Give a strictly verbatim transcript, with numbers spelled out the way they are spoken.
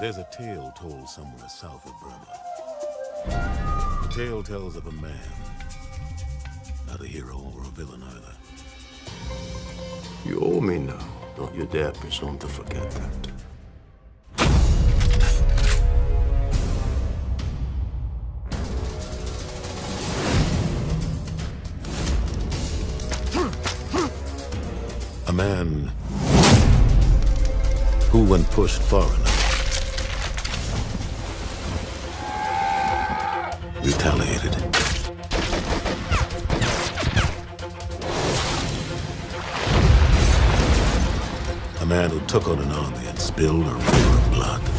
There's a tale told somewhere south of Burma. The tale tells of a man, not a hero or a villain either. You owe me now. Don't you dare presume to forget that. A man who, when pushed far enough, retaliated. A man who took on an army and spilled a river of blood.